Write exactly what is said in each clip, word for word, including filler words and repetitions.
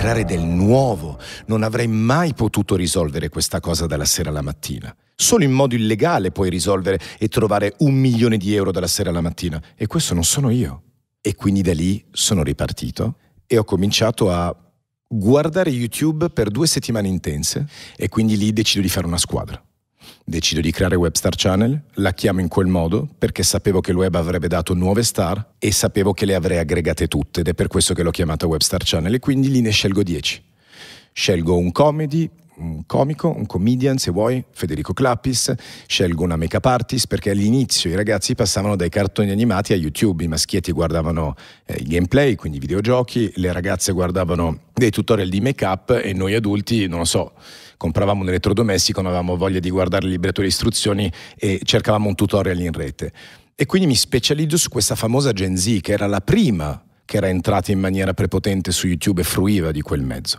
creare del nuovo. Non avrei mai potuto risolvere questa cosa dalla sera alla mattina. Solo in modo illegale puoi risolvere e trovare un milione di euro dalla sera alla mattina. E questo non sono io. E quindi da lì sono ripartito e ho cominciato a guardare YouTube per due settimane intense, e quindi lì decido di fare una squadra. Decido di creare Webstar Channel, la chiamo in quel modo perché sapevo che il web avrebbe dato nuove star e sapevo che le avrei aggregate tutte, ed è per questo che l'ho chiamata Webstar Channel, e quindi lì ne scelgo dieci. Scelgo un comedy, un comico, un comedian se vuoi, Federico Clapis, scelgo una make-up artist perché all'inizio i ragazzi passavano dai cartoni animati a YouTube, i maschietti guardavano eh, il gameplay, quindi i videogiochi, le ragazze guardavano dei tutorial di make-up e noi adulti, non lo so, compravamo un elettrodomestico, non avevamo voglia di guardare il libretto di istruzioni e cercavamo un tutorial in rete. E quindi mi specializzo su questa famosa Gen Z, che era la prima che era entrata in maniera prepotente su YouTube e fruiva di quel mezzo.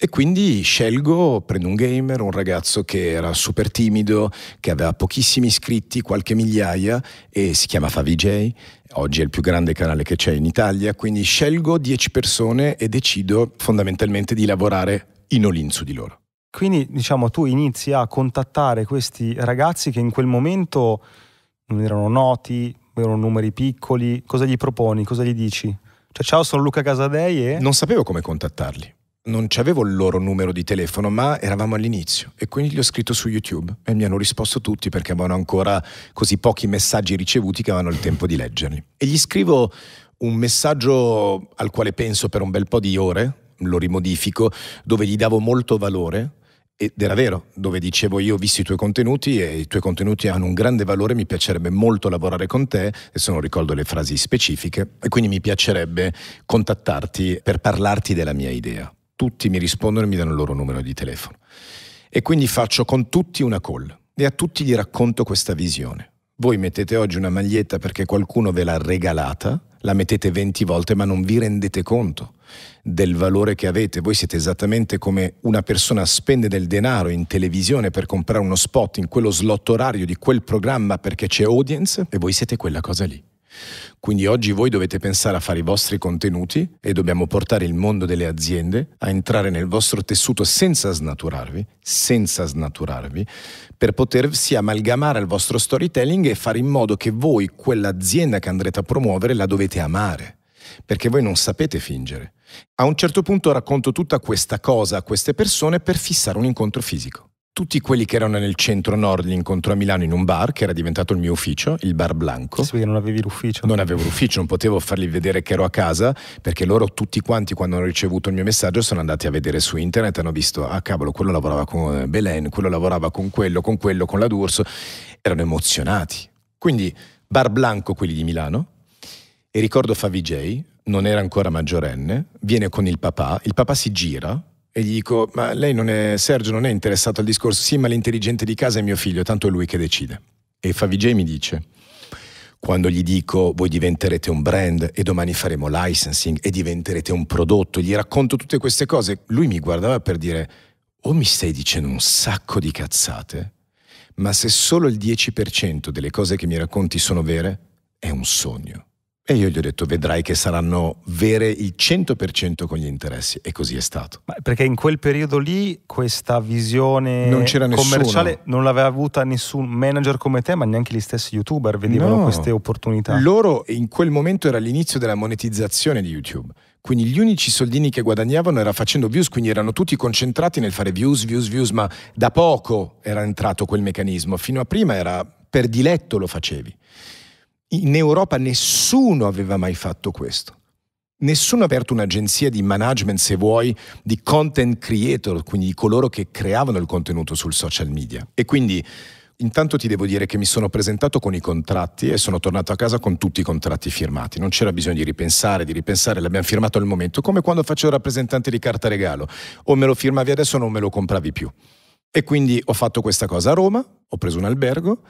E quindi scelgo, prendo un gamer, un ragazzo che era super timido, che aveva pochissimi iscritti, qualche migliaia, e si chiama Favijay, oggi è il più grande canale che c'è in Italia, quindi scelgo dieci persone e decido fondamentalmente di lavorare in all-in su di loro. Quindi diciamo tu inizi a contattare questi ragazzi che in quel momento non erano noti, erano numeri piccoli, cosa gli proponi, cosa gli dici? Cioè ciao, sono Luca Casadei e... Non sapevo come contattarli. Non c'avevo il loro numero di telefono, ma eravamo all'inizio e quindi li ho scritto su YouTube e mi hanno risposto tutti perché avevano ancora così pochi messaggi ricevuti che avevano il tempo di leggerli. E gli scrivo un messaggio al quale penso per un bel po' di ore, lo rimodifico, dove gli davo molto valore, ed era vero, dove dicevo io ho visto i tuoi contenuti e i tuoi contenuti hanno un grande valore, mi piacerebbe molto lavorare con te, adesso non ricordo le frasi specifiche, e quindi mi piacerebbe contattarti per parlarti della mia idea. Tutti mi rispondono e mi danno il loro numero di telefono. E quindi faccio con tutti una call e a tutti gli racconto questa visione. Voi mettete oggi una maglietta perché qualcuno ve l'ha regalata, la mettete venti volte ma non vi rendete conto del valore che avete. Voi siete esattamente come una persona spende del denaro in televisione per comprare uno spot in quello slot orario di quel programma perché c'è audience, e voi siete quella cosa lì. Quindi oggi voi dovete pensare a fare i vostri contenuti e dobbiamo portare il mondo delle aziende a entrare nel vostro tessuto senza snaturarvi, senza snaturarvi, per potersi amalgamare al vostro storytelling e fare in modo che voi quell'azienda che andrete a promuovere la dovete amare, perché voi non sapete fingere. A un certo punto racconto tutta questa cosa a queste persone per fissare un incontro fisico. Tutti quelli che erano nel centro nord l'incontro a Milano in un bar che era diventato il mio ufficio, il Bar Blanco. Sì, perché non avevi l'ufficio. Non avevo l'ufficio, non potevo fargli vedere che ero a casa, perché loro tutti quanti quando hanno ricevuto il mio messaggio sono andati a vedere su internet, hanno visto, ah cavolo, quello lavorava con Belen, quello lavorava con quello, con quello, con la D'Urso, erano emozionati. Quindi Bar Blanco quelli di Milano, e ricordo Favijay, non era ancora maggiorenne, viene con il papà, il papà si gira, e gli dico, ma lei non è, Sergio non è interessato al discorso? Sì, ma l'intelligente di casa è mio figlio, tanto è lui che decide. E Favijay mi dice, quando gli dico voi diventerete un brand e domani faremo licensing e diventerete un prodotto, gli racconto tutte queste cose, lui mi guardava per dire, o mi stai dicendo un sacco di cazzate, ma se solo il dieci per cento delle cose che mi racconti sono vere, è un sogno. E io gli ho detto, vedrai che saranno vere il cento per cento con gli interessi. E così è stato. Ma perché in quel periodo lì questa visione non c'era commerciale nessuno. Non l'aveva avuta nessun manager come te, ma neanche gli stessi youtuber vedevano no. queste opportunità. Loro in quel momento era l'inizio della monetizzazione di YouTube. Quindi gli unici soldini che guadagnavano era facendo views, quindi erano tutti concentrati nel fare views, views, views, ma da poco era entrato quel meccanismo. Fino a prima era per diletto lo facevi. In Europa nessuno aveva mai fatto questo. Nessuno ha aperto un'agenzia di management, se vuoi, di content creator, quindi di coloro che creavano il contenuto sul social media. E quindi intanto ti devo dire che mi sono presentato con i contratti e sono tornato a casa con tutti i contratti firmati. Non c'era bisogno di ripensare, di ripensare, l'abbiamo firmato al momento, come quando facevo il rappresentante di carta regalo. O me lo firmavi adesso o non me lo compravi più. E quindi ho fatto questa cosa a Roma, ho preso un albergo,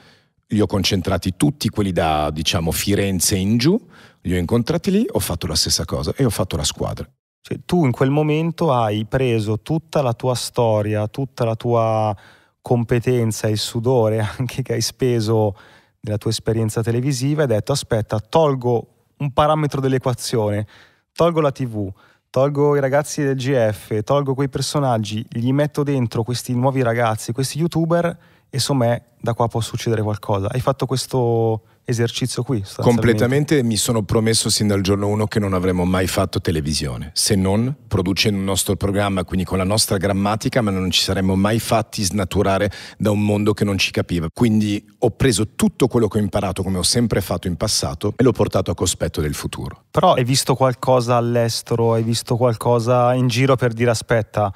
li ho concentrati tutti, quelli da, diciamo, Firenze in giù, li ho incontrati lì, ho fatto la stessa cosa e ho fatto la squadra. Cioè, tu in quel momento hai preso tutta la tua storia, tutta la tua competenza, il sudore anche che hai speso nella tua esperienza televisiva e hai detto, aspetta, tolgo un parametro dell'equazione, tolgo la tivù, tolgo i ragazzi del G F, tolgo quei personaggi, gli metto dentro questi nuovi ragazzi, questi youtuber, e so me, da qua può succedere qualcosa. Hai fatto questo esercizio qui? Completamente. Mi sono promesso sin dal giorno uno che non avremmo mai fatto televisione, se non producendo il nostro programma, quindi con la nostra grammatica, ma non ci saremmo mai fatti snaturare da un mondo che non ci capiva. Quindi ho preso tutto quello che ho imparato, come ho sempre fatto in passato, e l'ho portato a cospetto del futuro. Però hai visto qualcosa all'estero? Hai visto qualcosa in giro per dire aspetta,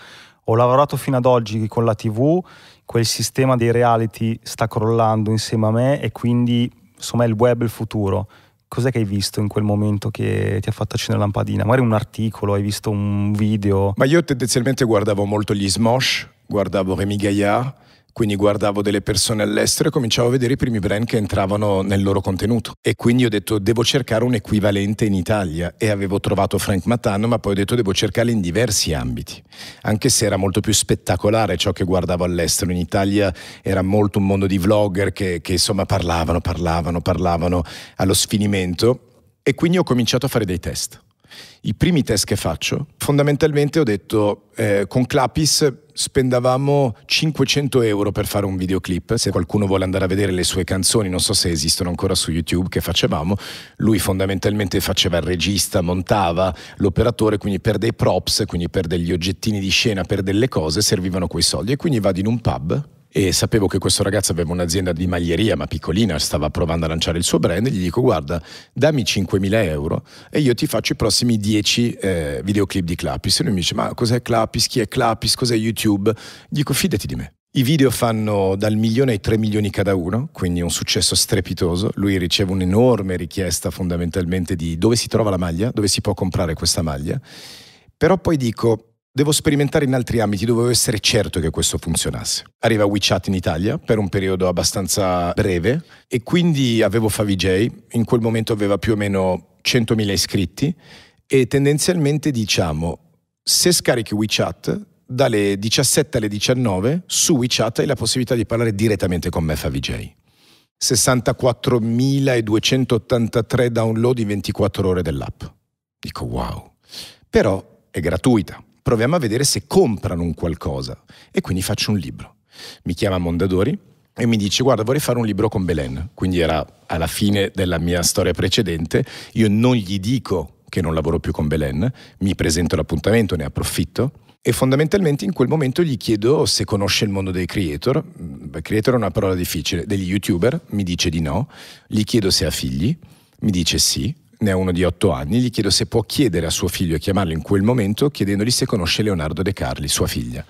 ho lavorato fino ad oggi con la tivù, quel sistema dei reality sta crollando insieme a me e quindi insomma è il web il futuro. Cos'è che hai visto in quel momento che ti ha fatto accendere la lampadina? Magari un articolo, hai visto un video? Ma io tendenzialmente guardavo molto gli Smosh, guardavo Rémi Gaillard, quindi guardavo delle persone all'estero e cominciavo a vedere i primi brand che entravano nel loro contenuto. E quindi ho detto devo cercare un equivalente in Italia, e avevo trovato Frank Matano, ma poi ho detto devo cercarlo in diversi ambiti, anche se era molto più spettacolare ciò che guardavo all'estero. In Italia era molto un mondo di vlogger che, che insomma parlavano, parlavano, parlavano allo sfinimento, e quindi ho cominciato a fare dei test. I primi test che faccio, fondamentalmente ho detto eh, con Clapis spendavamo cinquecento euro per fare un videoclip. Se qualcuno vuole andare a vedere le sue canzoni, non so se esistono ancora su YouTube, che facevamo, lui fondamentalmente faceva il regista, montava, l'operatore, quindi per dei props, quindi per degli oggettini di scena, per delle cose servivano quei soldi. E quindi vado in un pub e sapevo che questo ragazzo aveva un'azienda di maglieria, ma piccolina, stava provando a lanciare il suo brand, e gli dico guarda, dammi cinquemila euro e io ti faccio i prossimi dieci eh, videoclip di Clapis. E lui mi dice ma cos'è Clapis, chi è Clapis, cos'è YouTube? Dico fidati di me. I video fanno dal milione ai tre milioni cada uno, quindi un successo strepitoso. Lui riceve un'enorme richiesta fondamentalmente di dove si trova la maglia, dove si può comprare questa maglia. Però poi dico devo sperimentare in altri ambiti, dovevo essere certo che questo funzionasse. Arriva WeChat in Italia per un periodo abbastanza breve, e quindi avevo Favijay, in quel momento aveva più o meno centomila iscritti, e tendenzialmente diciamo se scarichi WeChat dalle diciassette alle diciannove su WeChat hai la possibilità di parlare direttamente con me Favijay. sessantaquattromiladuecentottantatré download in ventiquattro ore dell'app. Dico wow, però è gratuita. Proviamo a vedere se comprano un qualcosa, e quindi faccio un libro. Mi chiama Mondadori e mi dice guarda vorrei fare un libro con Belen, quindi era alla fine della mia storia precedente. Io non gli dico che non lavoro più con Belen, mi presento l'appuntamento, ne approfitto, e fondamentalmente in quel momento gli chiedo se conosce il mondo dei creator. Creator è una parola difficile, degli youtuber. Mi dice di no. Gli chiedo se ha figli, mi dice sì, ne ha uno di otto anni, gli chiedo se può chiedere a suo figlio e chiamarlo in quel momento chiedendogli se conosce Leonardo De Carli, sua figlia.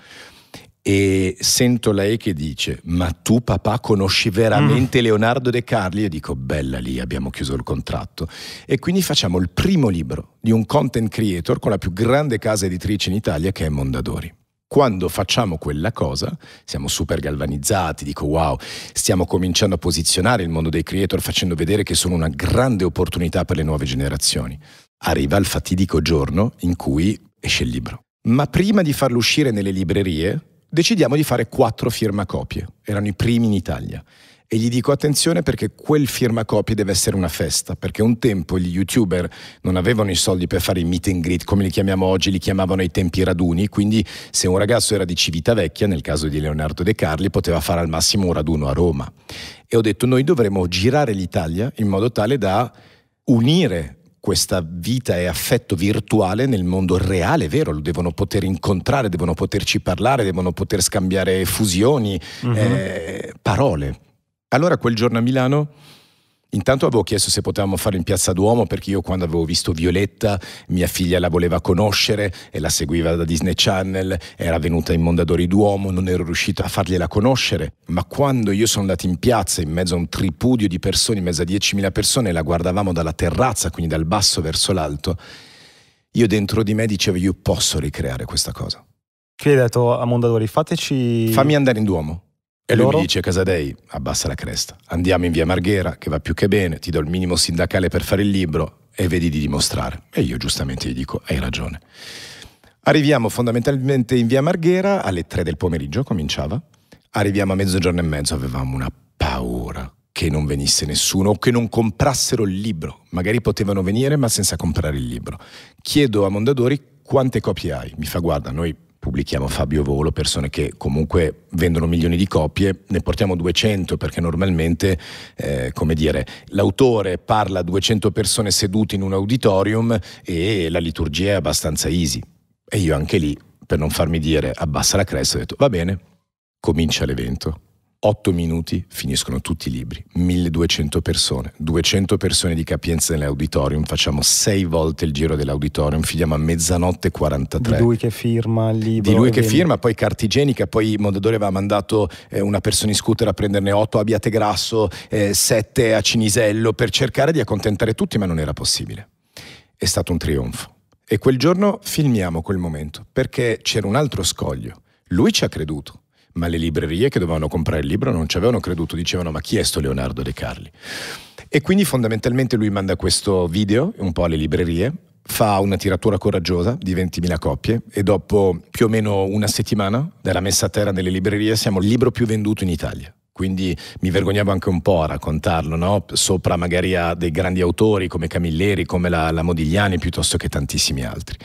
E sento lei che dice ma tu papà conosci veramente mm. Leonardo De Carli? E dico bella lì, abbiamo chiuso il contratto. E quindi facciamo il primo libro di un content creator con la più grande casa editrice in Italia, che è Mondadori. Quando facciamo quella cosa siamo super galvanizzati, dico wow, stiamo cominciando a posizionare il mondo dei creator, facendo vedere che sono una grande opportunità per le nuove generazioni. Arriva il fatidico giorno in cui esce il libro. Ma prima di farlo uscire nelle librerie decidiamo di fare quattro firmacopie, erano i primi in Italia. E gli dico attenzione perché quel firmacopie deve essere una festa, perché un tempo gli youtuber non avevano i soldi per fare i meet and greet come li chiamiamo oggi, li chiamavano ai tempi raduni. Quindi se un ragazzo era di Civitavecchia, nel caso di Leonardo De Carli, poteva fare al massimo un raduno a Roma. E ho detto noi dovremmo girare l'Italia in modo tale da unire questa vita e affetto virtuale nel mondo reale, vero? Lo devono poter incontrare, devono poterci parlare, devono poter scambiare fusioni, mm-hmm. eh, parole. Allora quel giorno a Milano intanto avevo chiesto se potevamo fare in Piazza Duomo, perché io quando avevo visto Violetta, mia figlia la voleva conoscere e la seguiva da Disney Channel, era venuta in Mondadori Duomo, non ero riuscito a fargliela conoscere. Ma quando io sono andato in piazza in mezzo a un tripudio di persone, in mezzo a diecimila persone, la guardavamo dalla terrazza, quindi dal basso verso l'alto, io dentro di me dicevo io posso ricreare questa cosa. Che hai detto a Mondadori? Fateci... Fammi andare in Duomo. E lui mi dice Casadei abbassa la cresta, andiamo in via Marghera che va più che bene, ti do il minimo sindacale per fare il libro e vedi di dimostrare. E io giustamente gli dico hai ragione. Arriviamo fondamentalmente in via Marghera alle tre del pomeriggio, cominciava, arriviamo a mezzogiorno e mezzo, avevamo una paura che non venisse nessuno o che non comprassero il libro, magari potevano venire ma senza comprare il libro. Chiedo a Mondadori quante copie hai? Mi fa: guarda, noi pubblichiamo Fabio Volo, persone che comunque vendono milioni di copie, ne portiamo duecento perché normalmente, eh, come dire, l'autore parla a duecento persone sedute in un auditorium e la liturgia è abbastanza easy. E io anche lì, per non farmi dire abbassa la cresta, ho detto va bene, comincia l'evento. otto minuti finiscono tutti i libri, milleduecento persone, duecento persone di capienza nell'auditorium, facciamo sei volte il giro dell'auditorium, finiamo a mezzanotte quarantatré. Di lui che firma il libro. Di lui che viene. firma, poi carta igienica, poi Mondadori aveva mandato eh, una persona in scooter a prenderne otto a Biategrasso, sette eh, a Cinisello, per cercare di accontentare tutti, ma non era possibile. È stato un trionfo. E quel giorno filmiamo quel momento, perché c'era un altro scoglio. Lui ci ha creduto. Ma le librerie che dovevano comprare il libro non ci avevano creduto, dicevano ma chi è sto Leonardo De Carli? E quindi fondamentalmente lui manda questo video un po' alle librerie, fa una tiratura coraggiosa di ventimila copie e dopo più o meno una settimana dalla messa a terra nelle librerie siamo il libro più venduto in Italia. Quindi mi vergognavo anche un po' a raccontarlo, no? Sopra magari a dei grandi autori come Camilleri, come la, la Modigliani, piuttosto che tantissimi altri.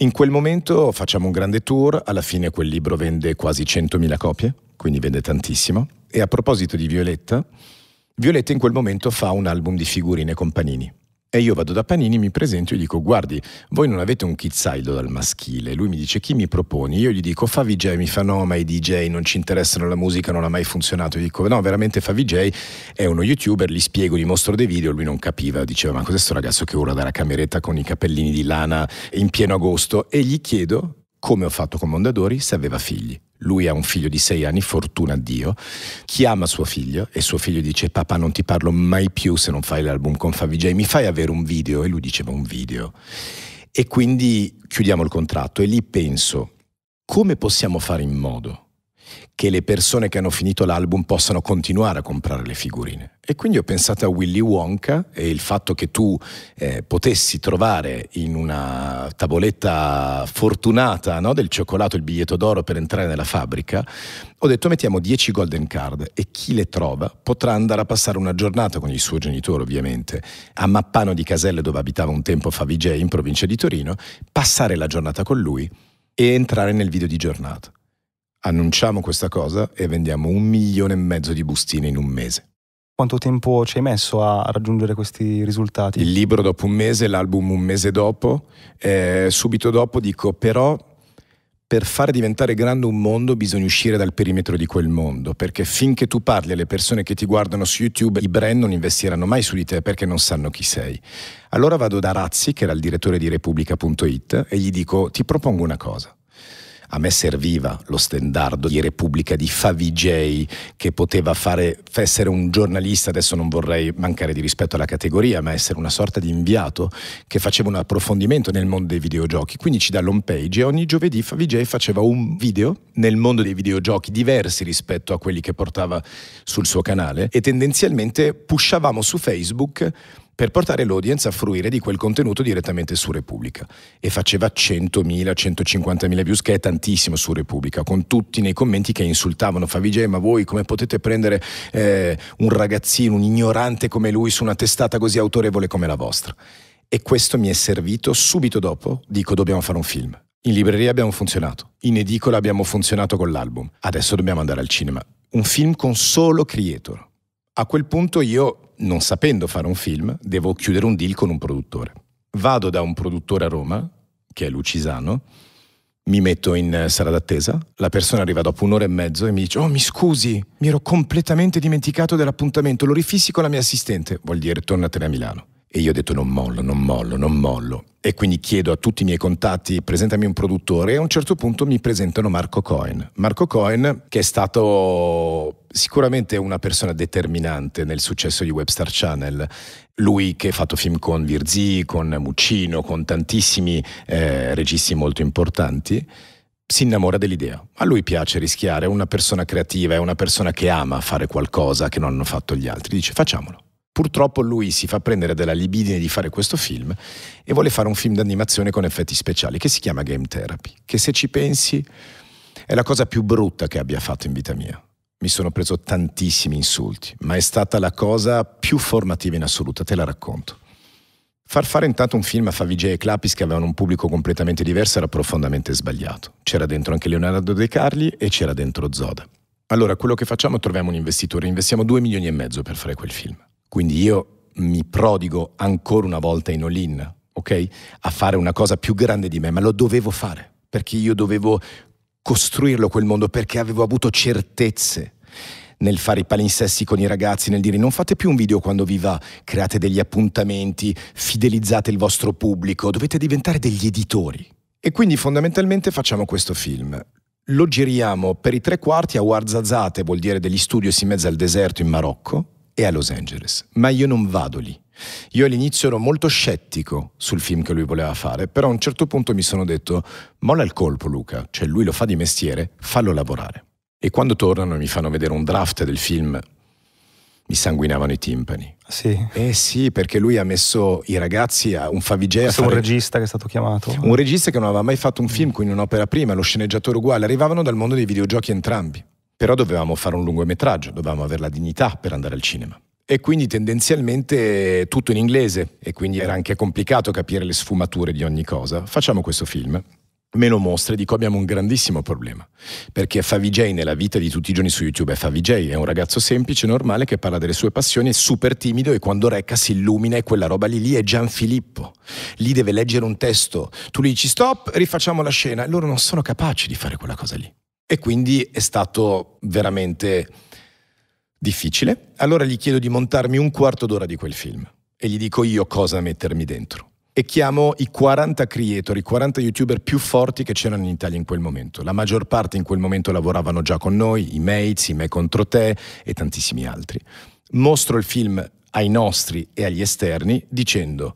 In quel momento facciamo un grande tour, alla fine quel libro vende quasi centomila copie, quindi vende tantissimo. E a proposito di Violetta, Violetta in quel momento fa un album di figurine con Panini. E io vado da Panini, mi presento e gli dico guardi, voi non avete un chizzaido dal maschile. Lui mi dice chi mi proponi? Io gli dico Favijay, mi fa no ma i D J non ci interessano, la musica non ha mai funzionato. Io dico no, veramente Favijay è uno youtuber, gli spiego, gli mostro dei video. Lui non capiva, diceva ma cos'è sto ragazzo che urla dalla cameretta con i cappellini di lana in pieno agosto? E gli chiedo, come ho fatto con Mondadori, se aveva figli. Lui ha un figlio di sei anni, fortuna a Dio, chiama suo figlio e suo figlio dice papà non ti parlo mai più se non fai l'album con Favijay, mi fai avere un video? E lui diceva un video. E quindi chiudiamo il contratto e lì penso come possiamo fare in modo che le persone che hanno finito l'album possano continuare a comprare le figurine. E quindi ho pensato a Willy Wonka e il fatto che tu eh, potessi trovare in una tavoletta fortunata, no, del cioccolato il biglietto d'oro per entrare nella fabbrica. Ho detto mettiamo dieci golden card e chi le trova potrà andare a passare una giornata con il suo genitore ovviamente a Mappano di Caselle, dove abitava un tempo Favijay, in provincia di Torino, passare la giornata con lui e entrare nel video di giornata. Annunciamo questa cosa e vendiamo un milione e mezzo di bustine in un mese. Quanto tempo ci hai messo a raggiungere questi risultati? Il libro dopo un mese, l'album un mese dopo. Eh, subito dopo dico però per far diventare grande un mondo bisogna uscire dal perimetro di quel mondo, perché finché tu parli alle persone che ti guardano su YouTube i brand non investiranno mai su di te perché non sanno chi sei. Allora vado da Razzi, che era il direttore di Repubblica punto it, e gli dico ti propongo una cosa. A me serviva lo stendardo di Repubblica di Favijay che poteva fare, essere un giornalista, adesso non vorrei mancare di rispetto alla categoria, ma essere una sorta di inviato che faceva un approfondimento nel mondo dei videogiochi, quindi ci dà l'home page e ogni giovedì Favijay faceva un video nel mondo dei videogiochi diversi rispetto a quelli che portava sul suo canale e tendenzialmente pushavamo su Facebook per portare l'audience a fruire di quel contenuto direttamente su Repubblica. E faceva centomila, centocinquantamila views, che è tantissimo su Repubblica, con tutti nei commenti che insultavano Favijay, ma voi come potete prendere eh, un ragazzino, un ignorante come lui su una testata così autorevole come la vostra? E questo mi è servito. Subito dopo dico dobbiamo fare un film. In libreria abbiamo funzionato, in edicola abbiamo funzionato con l'album, adesso dobbiamo andare al cinema. Un film con solo creator. A quel punto io, non sapendo fare un film, devo chiudere un deal con un produttore. Vado da un produttore a Roma, che è Lucisano, mi metto in sala d'attesa, la persona arriva dopo un'ora e mezzo e mi dice «Oh, mi scusi, mi ero completamente dimenticato dell'appuntamento, lo rifissi con la mia assistente». Vuol dire «Tornatene a Milano». E io ho detto «Non mollo, non mollo, non mollo». E quindi chiedo a tutti i miei contatti presentami un produttore e a un certo punto mi presentano Marco Cohen. Marco Cohen che è stato sicuramente una persona determinante nel successo di Webstar Channel, lui che ha fatto film con Virzi, con Muccino, con tantissimi eh, registi molto importanti, si innamora dell'idea. A lui piace rischiare, è una persona creativa, è una persona che ama fare qualcosa che non hanno fatto gli altri, dice facciamolo. Purtroppo lui si fa prendere dalla libidine di fare questo film e vuole fare un film d'animazione con effetti speciali che si chiama Game Therapy, che se ci pensi è la cosa più brutta che abbia fatto in vita mia. Mi sono preso tantissimi insulti, ma è stata la cosa più formativa in assoluto, te la racconto. Far fare intanto un film a Favijay e Clapis, che avevano un pubblico completamente diverso, era profondamente sbagliato. C'era dentro anche Leonardo De Carli e c'era dentro Zoda. Allora, quello che facciamo, troviamo un investitore, investiamo due milioni e mezzo per fare quel film. Quindi io mi prodigo ancora una volta in all-in, ok? A fare una cosa più grande di me, ma lo dovevo fare, perché io dovevo costruirlo quel mondo, perché avevo avuto certezze nel fare i palinsesti con i ragazzi, nel dire non fate più un video quando vi va, create degli appuntamenti, fidelizzate il vostro pubblico, dovete diventare degli editori. E quindi fondamentalmente facciamo questo film. Lo giriamo per i tre quarti a Ouarzazate, vuol dire degli studios in mezzo al deserto in Marocco, e a Los Angeles. Ma io non vado lì. Io all'inizio ero molto scettico sul film che lui voleva fare, però a un certo punto mi sono detto molla il colpo Luca, cioè lui lo fa di mestiere, fallo lavorare. E quando tornano e mi fanno vedere un draft del film, mi sanguinavano i timpani. Sì. Eh sì, perché lui ha messo i ragazzi a un Favijay. Questo a fare... un regista che è stato chiamato. Un regista che non aveva mai fatto un film, quindi un'opera prima, lo sceneggiatore uguale. Arrivavano dal mondo dei videogiochi entrambi. Però dovevamo fare un lungometraggio, dovevamo avere la dignità per andare al cinema. E quindi tendenzialmente tutto in inglese, e quindi era anche complicato capire le sfumature di ogni cosa. Facciamo questo film. Me lo mostra e dico abbiamo un grandissimo problema, perché Favijay nella vita di tutti i giorni su YouTube è Favijay, è un ragazzo semplice, normale, che parla delle sue passioni, è super timido e quando recca si illumina e quella roba lì, lì è Gianfilippo, lì deve leggere un testo, tu gli dici stop, rifacciamo la scena, e loro non sono capaci di fare quella cosa lì. E quindi è stato veramente difficile. Allora gli chiedo di montarmi un quarto d'ora di quel film e gli dico io cosa mettermi dentro. E chiamo i quaranta creator, i quaranta youtuber più forti che c'erano in Italia in quel momento. La maggior parte in quel momento lavoravano già con noi, i Mates, i Me contro te e tantissimi altri. Mostro il film ai nostri e agli esterni dicendo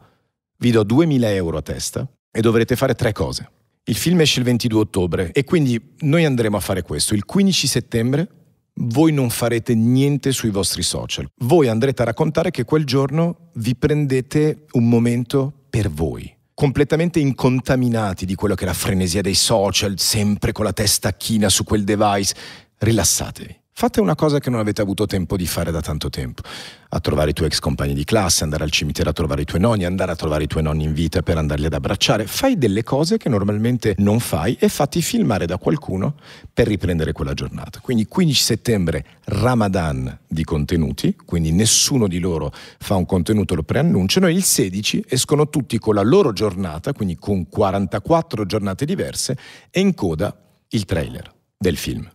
vi do duemila euro a testa e dovrete fare tre cose. Il film esce il ventidue ottobre e quindi noi andremo a fare questo. Il quindici settembre voi non farete niente sui vostri social. Voi andrete a raccontare che quel giorno vi prendete un momento per voi, completamente incontaminati di quello che è la frenesia dei social, sempre con la testa china su quel device. Rilassatevi. Fate una cosa che non avete avuto tempo di fare da tanto tempo. A trovare i tuoi ex compagni di classe, andare al cimitero a trovare i tuoi nonni, andare a trovare i tuoi nonni in vita per andarli ad abbracciare. Fai delle cose che normalmente non fai e fatti filmare da qualcuno per riprendere quella giornata. Quindi quindici settembre, Ramadan di contenuti, quindi nessuno di loro fa un contenuto, lo preannunciano, e il sedici escono tutti con la loro giornata, quindi con quarantaquattro giornate diverse, e in coda il trailer del film.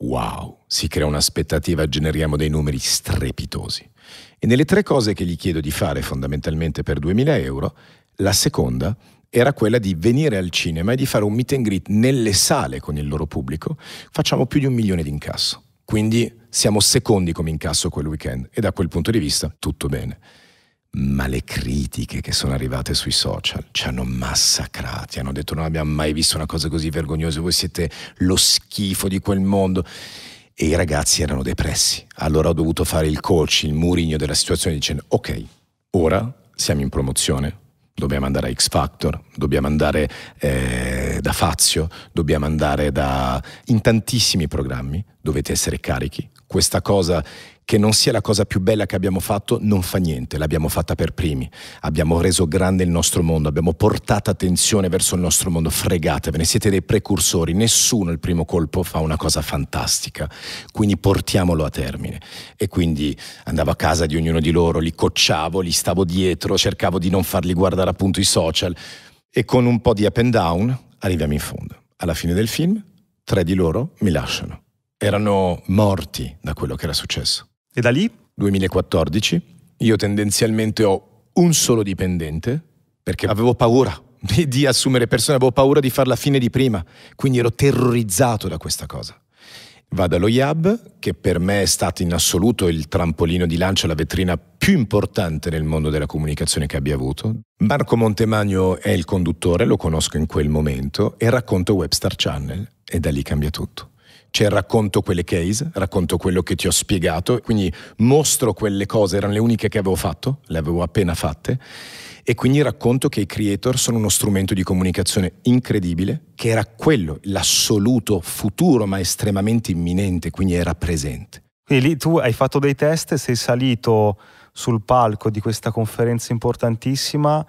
Wow, si crea un'aspettativa, generiamo dei numeri strepitosi. E nelle tre cose che gli chiedo di fare fondamentalmente per duemila euro, la seconda era quella di venire al cinema e di fare un meet and greet nelle sale con il loro pubblico. Facciamo più di un milione di incasso. Quindi siamo secondi come incasso quel weekend e da quel punto di vista tutto bene. Ma le critiche che sono arrivate sui social ci hanno massacrati, hanno detto non abbiamo mai visto una cosa così vergognosa, voi siete lo schifo di quel mondo, e i ragazzi erano depressi. Allora ho dovuto fare il coach, il Mourinho della situazione, dicendo ok, ora siamo in promozione, dobbiamo andare a X Factor, dobbiamo andare eh, da Fazio, dobbiamo andare da... in tantissimi programmi, dovete essere carichi. Questa cosa che non sia la cosa più bella che abbiamo fatto non fa niente, l'abbiamo fatta per primi, abbiamo reso grande il nostro mondo, abbiamo portato attenzione verso il nostro mondo, fregatevene, siete dei precursori, nessuno al primo colpo fa una cosa fantastica, quindi portiamolo a termine. E quindi andavo a casa di ognuno di loro, li cocciavo, li stavo dietro, cercavo di non farli guardare appunto i social, e con un po' di up and down arriviamo in fondo. Alla fine del film tre di loro mi lasciano, erano morti da quello che era successo. E da lì? duemilaquattordici, io tendenzialmente ho un solo dipendente, perché avevo paura di assumere persone, avevo paura di fare la fine di prima, quindi ero terrorizzato da questa cosa. Vado allo I A B, che per me è stato in assoluto il trampolino di lancio, la vetrina più importante nel mondo della comunicazione che abbia avuto. Marco Montemagno è il conduttore, lo conosco in quel momento, e racconto Webstar Channel, e da lì cambia tutto. Cioè racconto quelle case, racconto quello che ti ho spiegato, quindi mostro quelle cose, erano le uniche che avevo fatto, le avevo appena fatte, e quindi racconto che i creator sono uno strumento di comunicazione incredibile, che era quello, l'assoluto futuro ma estremamente imminente, quindi era presente. Quindi lì tu hai fatto dei test, sei salito sul palco di questa conferenza importantissima,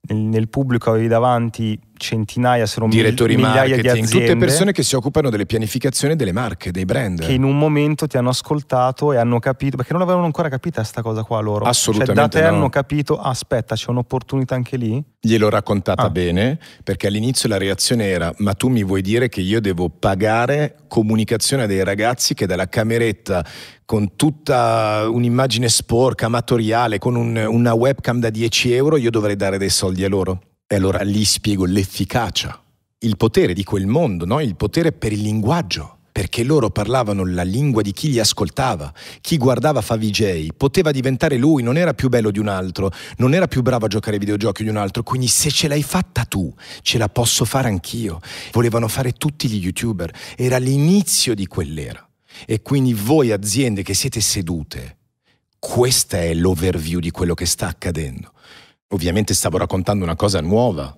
nel, nel pubblico avevi davanti centinaia, se non direttori migliaia marketing, di aziende, tutte persone che si occupano delle pianificazioni delle marche, dei brand, che in un momento ti hanno ascoltato e hanno capito, perché non avevano ancora capita sta cosa qua loro, assolutamente, cioè, da te no. hanno capito, ah, aspetta, c'è un'opportunità anche lì, gliel'ho raccontata ah. bene, perché all'inizio la reazione era: ma tu mi vuoi dire che io devo pagare comunicazione a dei ragazzi che dalla cameretta con tutta un'immagine sporca, amatoriale, con un, una webcam da dieci euro, io dovrei dare dei soldi a loro? E allora lì spiego l'efficacia, il potere di quel mondo, no? Il potere per il linguaggio, perché loro parlavano la lingua di chi li ascoltava. Chi guardava Favijay poteva diventare lui, non era più bello di un altro, non era più bravo a giocare ai videogiochi di un altro, quindi se ce l'hai fatta tu, ce la posso fare anch'io. Volevano fare tutti gli youtuber, era l'inizio di quell'era. E quindi voi aziende che siete sedute, questa è l'overview di quello che sta accadendo. Ovviamente stavo raccontando una cosa nuova,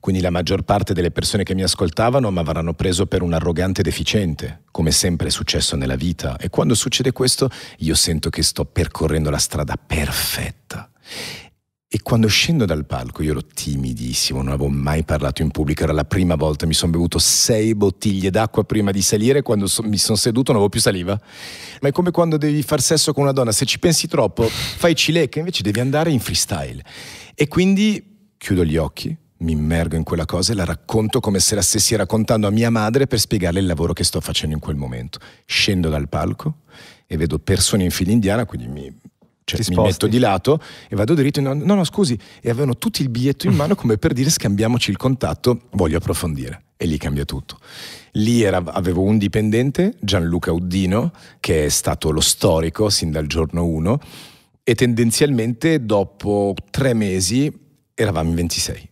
quindi la maggior parte delle persone che mi ascoltavano mi avranno preso per un arrogante deficiente, come sempre è successo nella vita. E quando succede questo, io sento che sto percorrendo la strada perfetta. E quando scendo dal palco, io ero timidissimo, non avevo mai parlato in pubblico, era la prima volta, mi sono bevuto sei bottiglie d'acqua prima di salire, quando so, mi sono seduto non avevo più saliva. Ma è come quando devi far sesso con una donna, se ci pensi troppo fai cilecca, invece devi andare in freestyle. E quindi chiudo gli occhi, mi immergo in quella cosa e la racconto come se la stessi raccontando a mia madre per spiegarle il lavoro che sto facendo in quel momento. Scendo dal palco e vedo persone in fila indiana, quindi mi, cioè, mi metto di lato e vado dritto. No, no, scusi. E avevano tutti il biglietto in mano come per dire: scambiamoci il contatto, voglio approfondire. E lì cambia tutto. Lì era, avevo un dipendente, Gianluca Uddino, che è stato lo storico sin dal giorno uno. E tendenzialmente dopo tre mesi eravamo in ventisei.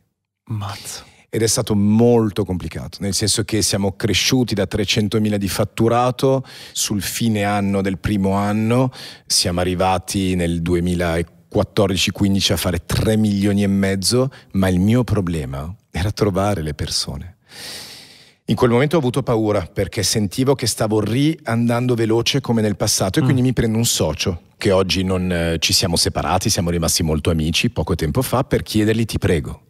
Mazzo. Ed è stato molto complicato, nel senso che siamo cresciuti da trecentomila di fatturato, sul fine anno del primo anno siamo arrivati nel duemilaquattordici quindici a fare tre milioni e mezzo, ma il mio problema era trovare le persone. In quel momento ho avuto paura perché sentivo che stavo riandando veloce come nel passato e quindi mm. mi prendo un socio che oggi non eh, ci siamo separati, siamo rimasti molto amici poco tempo fa, per chiedergli: ti prego,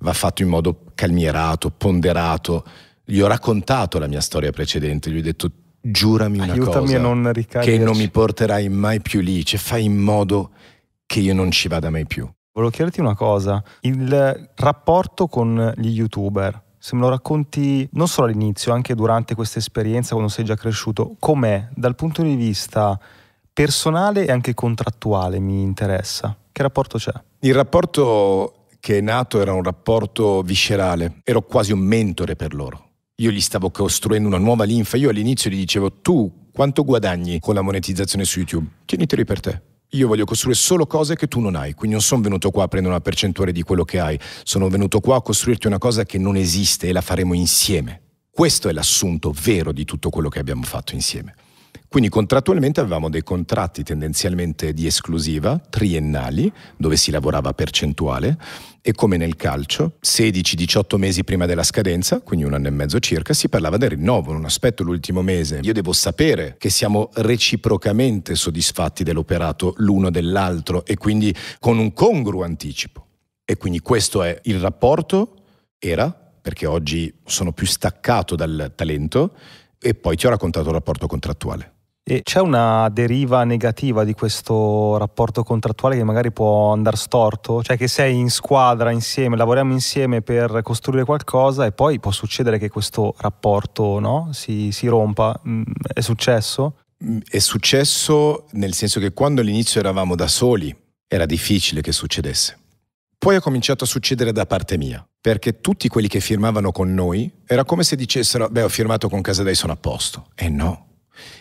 va fatto in modo calmierato, ponderato. Gli ho raccontato la mia storia precedente, gli ho detto: giurami una Aiutami cosa, a non ricaderci, che non mi porterai mai più lì, cioè fai in modo che io non ci vada mai più. Volevo chiederti una cosa, il rapporto con gli youtuber, se me lo racconti non solo all'inizio, anche durante questa esperienza, quando sei già cresciuto, com'è dal punto di vista personale e anche contrattuale, mi interessa. Che rapporto c'è? Il rapporto che è nato era un rapporto viscerale, ero quasi un mentore per loro. Io gli stavo costruendo una nuova linfa, io all'inizio gli dicevo: tu quanto guadagni con la monetizzazione su YouTube? Tieniteli per te. Io voglio costruire solo cose che tu non hai, quindi non sono venuto qua a prendere una percentuale di quello che hai, sono venuto qua a costruirti una cosa che non esiste e la faremo insieme. Questo è l'assunto vero di tutto quello che abbiamo fatto insieme. Quindi contrattualmente avevamo dei contratti tendenzialmente di esclusiva, triennali, dove si lavorava a percentuale e come nel calcio, sedici diciotto mesi prima della scadenza, quindi un anno e mezzo circa, si parlava del rinnovo, non aspetto l'ultimo mese, io devo sapere che siamo reciprocamente soddisfatti dell'operato l'uno dell'altro e quindi con un congruo anticipo. E quindi questo è il rapporto, era, perché oggi sono più staccato dal talento, e poi ti ho raccontato il rapporto contrattuale. E c'è una deriva negativa di questo rapporto contrattuale che magari può andare storto? Cioè che sei in squadra insieme, lavoriamo insieme per costruire qualcosa e poi può succedere che questo rapporto, no, si, si rompa. È successo? È successo nel senso che quando all'inizio eravamo da soli era difficile che succedesse. Poi ha cominciato a succedere da parte mia, perché tutti quelli che firmavano con noi era come se dicessero: beh, ho firmato con Casadei, sono a posto. E no.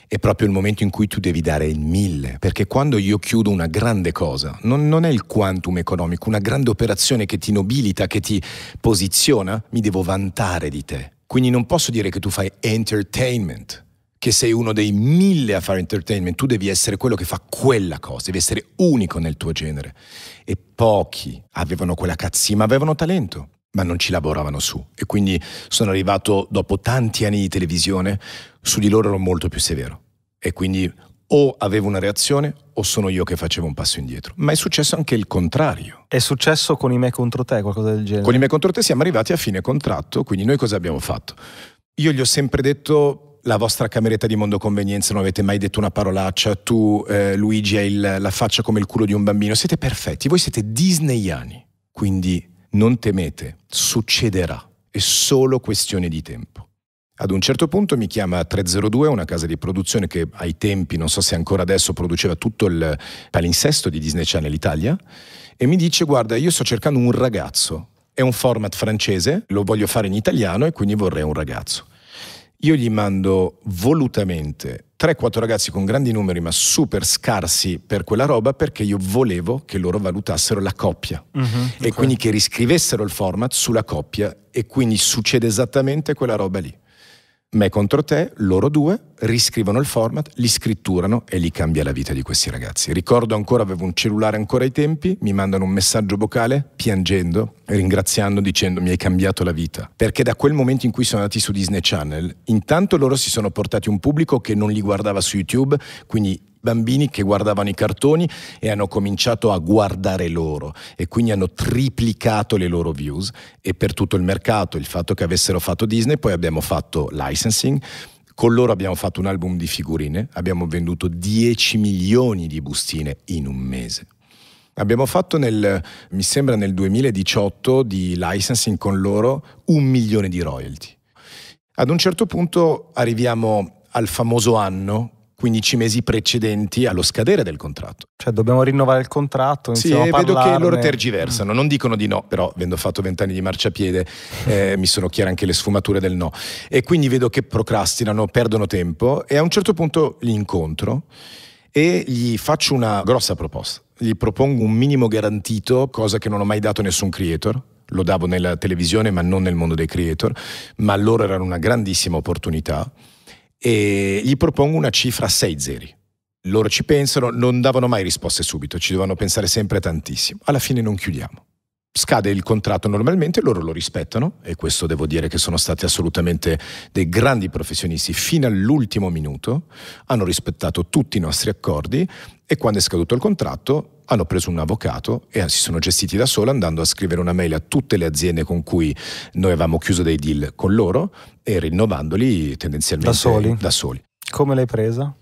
È proprio il momento in cui tu devi dare il mille, perché quando io chiudo una grande cosa non, non è il quantum economico, una grande operazione che ti nobilita, che ti posiziona, mi devo vantare di te, quindi non posso dire che tu fai entertainment, che sei uno dei mille a fare entertainment, tu devi essere quello che fa quella cosa, devi essere unico nel tuo genere. E pochi avevano quella cazzima, ma avevano talento, ma non ci lavoravano su. E quindi sono arrivato dopo tanti anni di televisione, su di loro ero molto più severo e quindi o avevo una reazione o sono io che facevo un passo indietro. Ma è successo anche il contrario. È successo con i Me contro te, qualcosa del genere? Con i Me contro te siamo arrivati a fine contratto, quindi noi cosa abbiamo fatto? Io gli ho sempre detto: la vostra cameretta di mondo convenienza, non avete mai detto una parolaccia, tu eh, Luigi hai il, la faccia come il culo di un bambino, siete perfetti, voi siete disneyani, quindi non temete, succederà, è solo questione di tempo. Ad un certo punto mi chiama tre zero due, una casa di produzione che ai tempi, non so se ancora adesso, produceva tutto il palinsesto di Disney Channel Italia, e mi dice: guarda, io sto cercando un ragazzo, è un format francese, lo voglio fare in italiano e quindi vorrei un ragazzo. Io gli mando volutamente tre quattro ragazzi con grandi numeri ma super scarsi per quella roba, perché io volevo che loro valutassero la coppia, mm-hmm, e okay. quindi che riscrivessero il format sulla coppia, e quindi succede esattamente quella roba lì. Me contro te, loro due riscrivono il format, li scritturano e li cambia la vita di questi ragazzi. Ricordo ancora, avevo un cellulare ancora ai tempi, mi mandano un messaggio vocale piangendo, ringraziando, dicendo: mi hai cambiato la vita. Perché da quel momento in cui sono andati su Disney Channel, intanto loro si sono portati un pubblico che non li guardava su YouTube, quindi bambini che guardavano i cartoni, e hanno cominciato a guardare loro, e quindi hanno triplicato le loro views. E per tutto il mercato, il fatto che avessero fatto Disney, poi abbiamo fatto licensing, con loro abbiamo fatto un album di figurine, abbiamo venduto dieci milioni di bustine in un mese. Abbiamo fatto nel, mi sembra nel duemiladiciotto di licensing con loro un milione di royalty. Ad un certo punto arriviamo al famoso anno, quindici mesi precedenti allo scadere del contratto. Cioè dobbiamo rinnovare il contratto, sì, e vedo che loro tergiversano, non dicono di no, però avendo fatto vent'anni di marciapiede eh, mi sono chiare anche le sfumature del no, e quindi vedo che procrastinano, perdono tempo, e a un certo punto li incontro e gli faccio una grossa proposta. Gli propongo un minimo garantito, cosa che non ho mai dato a nessun creator. Lo davo nella televisione ma non nel mondo dei creator, ma loro erano una grandissima opportunità. E gli propongo una cifra a sei zeri. Loro ci pensano, non davano mai risposte subito, ci dovevano pensare sempre tantissimo. Alla fine non chiudiamo. Scade il contratto normalmente, loro lo rispettano, e questo devo dire che sono stati assolutamente dei grandi professionisti. Fino all'ultimo minuto hanno rispettato tutti i nostri accordi, e quando è scaduto il contratto hanno preso un avvocato e si sono gestiti da soli, andando a scrivere una mail a tutte le aziende con cui noi avevamo chiuso dei deal con loro e rinnovandoli tendenzialmente da soli. Da soli. Come l'hai presa?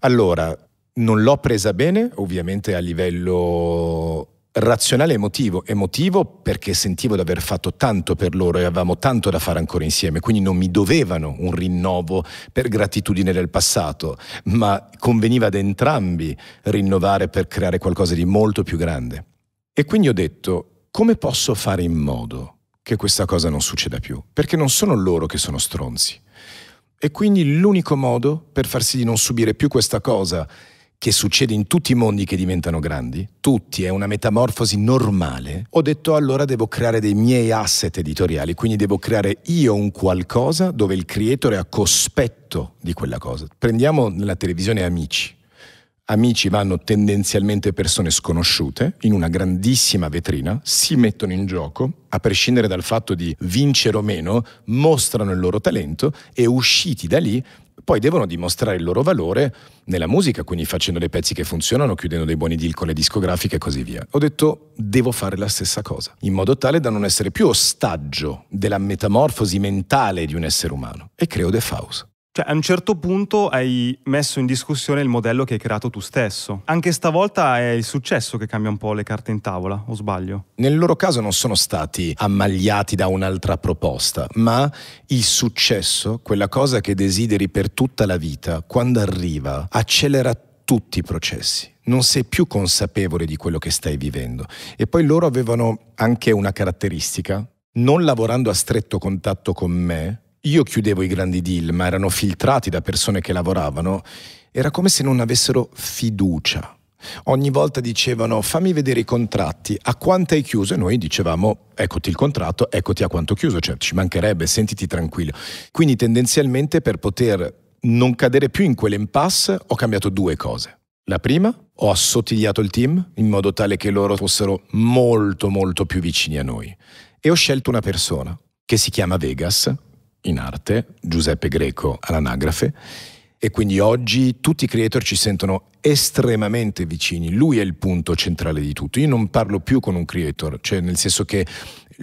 Allora, non l'ho presa bene, ovviamente a livello razionale emotivo. Emotivo perché sentivo di aver fatto tanto per loro e avevamo tanto da fare ancora insieme, quindi non mi dovevano un rinnovo per gratitudine del passato, ma conveniva ad entrambi rinnovare per creare qualcosa di molto più grande. E quindi ho detto: come posso fare in modo che questa cosa non succeda più? Perché non sono loro che sono stronzi, e quindi l'unico modo per far sì di non subire più questa cosa, che succede in tutti i mondi che diventano grandi, tutti, è una metamorfosi normale, ho detto: allora devo creare dei miei asset editoriali, quindi devo creare io un qualcosa dove il creatore è a cospetto di quella cosa. Prendiamo nella televisione Amici. Amici vanno tendenzialmente persone sconosciute in una grandissima vetrina, si mettono in gioco, a prescindere dal fatto di vincere o meno, mostrano il loro talento e usciti da lì poi devono dimostrare il loro valore nella musica, quindi facendo dei pezzi che funzionano, chiudendo dei buoni deal con le discografiche e così via. Ho detto: devo fare la stessa cosa, in modo tale da non essere più ostaggio della metamorfosi mentale di un essere umano, e creo Defhouse. Cioè, a un certo punto hai messo in discussione il modello che hai creato tu stesso. Anche stavolta è il successo che cambia un po' le carte in tavola, o sbaglio? Nel loro caso non sono stati ammagliati da un'altra proposta, ma il successo, quella cosa che desideri per tutta la vita, quando arriva accelera tutti i processi. Non sei più consapevole di quello che stai vivendo. E poi loro avevano anche una caratteristica: non lavorando a stretto contatto con me, io chiudevo i grandi deal, ma erano filtrati da persone che lavoravano. Era come se non avessero fiducia. Ogni volta dicevano: fammi vedere i contratti, a quanto hai chiuso? E noi dicevamo: eccoti il contratto, eccoti a quanto chiuso, cioè ci mancherebbe, sentiti tranquillo. Quindi tendenzialmente, per poter non cadere più in quell'impasse, ho cambiato due cose. La prima, ho assottigliato il team in modo tale che loro fossero molto molto più vicini a noi, e ho scelto una persona che si chiama Vegas, in arte, Giuseppe Greco all'anagrafe, e quindi oggi tutti i creator ci sentono estremamente vicini. Lui è il punto centrale di tutto. Io non parlo più con un creator, cioè nel senso che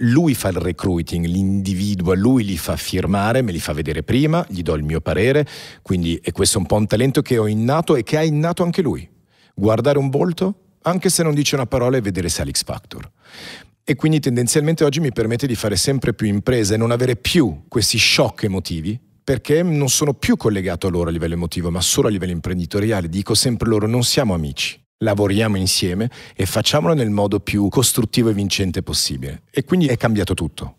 lui fa il recruiting, l'individuo, lui li fa firmare, me li fa vedere prima, gli do il mio parere, quindi e questo è un po' un talento che ho innato e che ha innato anche lui. Guardare un volto, anche se non dice una parola, e vedere se ha l'X Factor. E quindi tendenzialmente oggi mi permette di fare sempre più imprese e non avere più questi shock emotivi, perché non sono più collegato a loro a livello emotivo, ma solo a livello imprenditoriale. Dico sempre loro: non siamo amici, lavoriamo insieme e facciamolo nel modo più costruttivo e vincente possibile. E quindi è cambiato tutto.